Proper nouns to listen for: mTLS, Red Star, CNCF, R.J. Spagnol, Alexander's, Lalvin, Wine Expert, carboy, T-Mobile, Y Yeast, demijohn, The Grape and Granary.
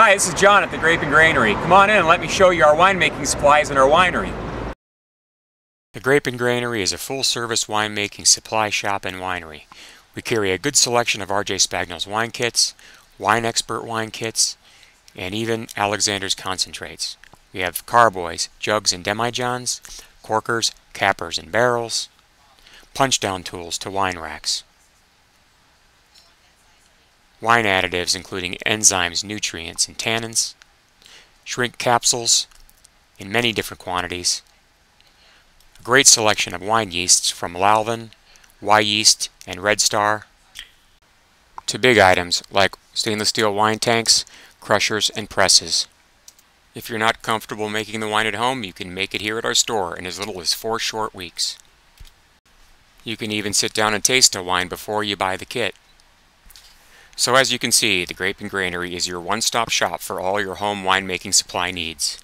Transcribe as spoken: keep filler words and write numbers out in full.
Hi, this is John at The Grape and Granary. Come on in and let me show you our winemaking supplies and our winery. The Grape and Granary is a full-service winemaking supply shop and winery. We carry a good selection of R J Spagnol's wine kits, Wine Expert wine kits, and even Alexander's concentrates. We have carboys, jugs and demijohns, corkers, cappers and barrels, punch-down tools to wine racks, wine additives including enzymes, nutrients, and tannins, shrink capsules in many different quantities, a great selection of wine yeasts from Lalvin, Y Yeast, and Red Star, to big items like stainless steel wine tanks, crushers, and presses. If you're not comfortable making the wine at home, you can make it here at our store in as little as four short weeks. You can even sit down and taste a wine before you buy the kit. So as you can see, The Grape and Granary is your one-stop shop for all your home winemaking supply needs.